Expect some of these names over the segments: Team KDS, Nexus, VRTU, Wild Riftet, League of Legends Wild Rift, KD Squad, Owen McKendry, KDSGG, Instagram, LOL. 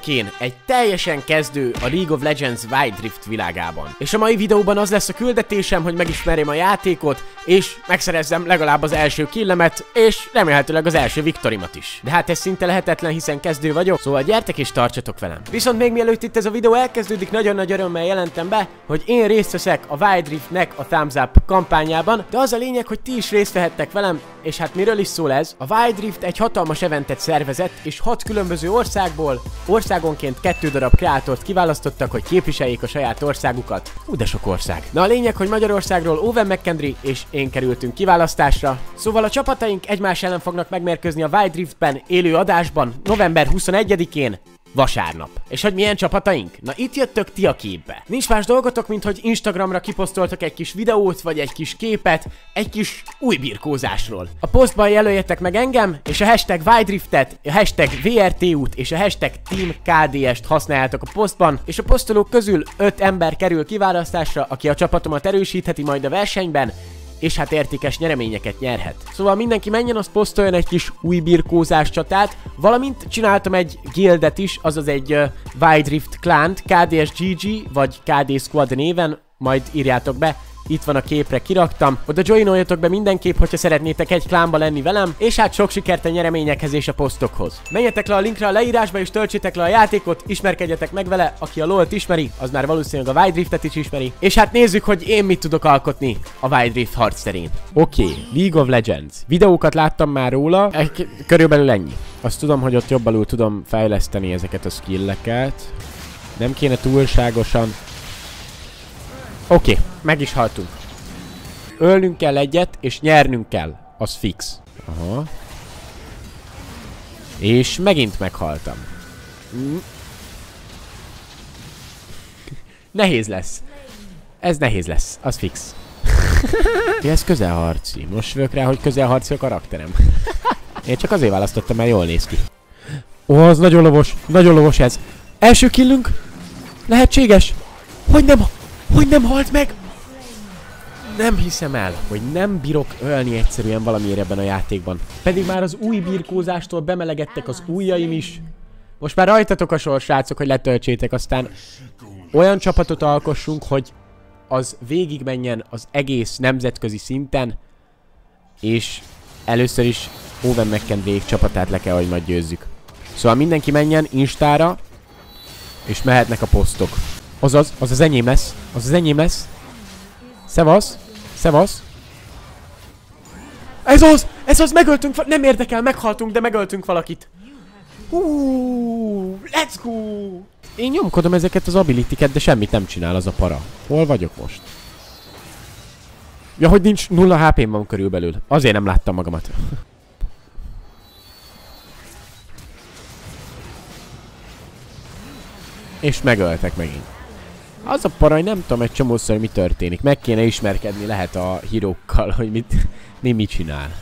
vagyok én, egy teljesen kezdő a League of Legends Wild Rift világában. És a mai videóban az lesz a küldetésem, hogy megismerjem a játékot, és megszerezzem legalább az első killemet, és remélhetőleg az első viktorimat is. De hát ez szinte lehetetlen, hiszen kezdő vagyok, szóval gyertek és tartsatok velem. Viszont még mielőtt itt ez a videó elkezdődik, nagyon nagy örömmel jelentem be, hogy én részt veszek a Wild Riftnek a Thumbs Up kampányában, de az a lényeg, hogy ti is részt vehettek velem, és hát miről is szól ez? A Wild Rift egy hatalmas eventet szervezett, és 6 különböző országból, országonként 2 darab kreátort kiválasztottak, hogy képviseljék a saját országukat. Hú, de sok ország. Na a lényeg, hogy Magyarországról Owen McKendry és én kerültünk kiválasztásra. Szóval a csapataink egymás ellen fognak megmérkőzni a Wild Riftben élő adásban november 21-én. Vasárnap. És hogy milyen csapataink? Na itt jöttök ti a képbe. Nincs más dolgotok, mint hogy Instagramra kiposztoltok egy kis videót, vagy egy kis képet, egy kis új birkózásról. A posztban jelöljetek meg engem, és a hashtag Wild Riftet, a hashtag VRTU-t és a hashtag Team KDS-t használjátok a posztban, és a posztolók közül 5 ember kerül kiválasztásra, aki a csapatomat erősítheti majd a versenyben, és hát értékes nyereményeket nyerhet. Szóval mindenki menjen, azt posztoljon egy kis új birkózás csatát, valamint csináltam egy guildet is, azaz egy Wild Rift klánt, KDSGG vagy KD Squad néven, majd írjátok be, itt van a képre, kiraktam. Oda joinoljatok be mindenképp, hogyha szeretnétek egy klánba lenni velem, és hát sok sikert a nyereményekhez és a posztokhoz. Menjetek le a linkre a leírásba és töltsétek le a játékot, ismerkedjetek meg vele, aki a LOL-t ismeri, az már valószínűleg a Wild Riftet is ismeri. És hát nézzük, hogy én mit tudok alkotni a Wild Rift harc terén. Oké, League of Legends. Videókat láttam már róla, körülbelül ennyi. Azt tudom, hogy ott jobb alul tudom fejleszteni ezeket a skilleket. Nem kéne túlságosan. Oké, meg is haltunk. Ölnünk kell egyet, és nyernünk kell. Az fix. Aha. És megint meghaltam. Nehéz lesz. Ez nehéz lesz. Az fix. Ez közelharci. Most jövök rá, hogy közelharci a karakterem. Én csak azért választottam, mert jól néz ki. Ó, az nagyon lovos. Nagyon lovos ez. Első killünk. Lehetséges. Hogy nem halt meg? Nem hiszem el, hogy nem bírok ölni egyszerűen valamiért ebben a játékban. Pedig már az új birkózástól bemelegettek az ujjaim is. Most már rajtatok a sor, srácok, hogy letöltsétek, aztán olyan csapatot alkossunk, hogy az végigmenjen az egész nemzetközi szinten. És először is Owen McKendry csapatát le kell, hogy majd győzzük. Szóval mindenki menjen Instára, és mehetnek a posztok. Azaz, az az enyém lesz. Az az enyém lesz. Szevasz. Szevasz. Ez az! Ez az! Megöltünk! Nem érdekel, meghaltunk, de megöltünk valakit. Hú, let's go! Én nyomkodom ezeket az abilitiket, de semmit nem csinál az a para. Hol vagyok most? Ja, hogy nincs 0 HP-m van körülbelül. Azért nem láttam magamat. És megöltek megint. Az a paraj, nem tudom egy csomószor, hogy mi történik. Meg kéne ismerkedni, lehet a hírókkal, hogy mit csinál.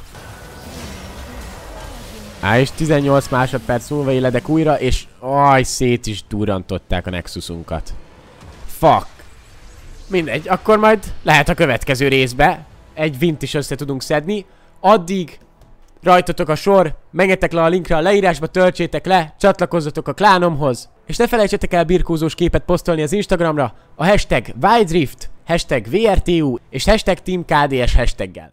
Á, és 18 másodperc múlva éledek újra, és aj, szét is durrantották a Nexusunkat. Fuck. Mindegy, akkor majd lehet a következő részbe. Egy vint is össze tudunk szedni. Addig rajtatok a sor, menjetek le a linkre a leírásba, töltsétek le, csatlakozzatok a klánomhoz. És ne felejtsetek el birkózós képet posztolni az Instagramra a hashtag Wild Rift, hashtag VRTU és hashtag Team KDS hashtaggel.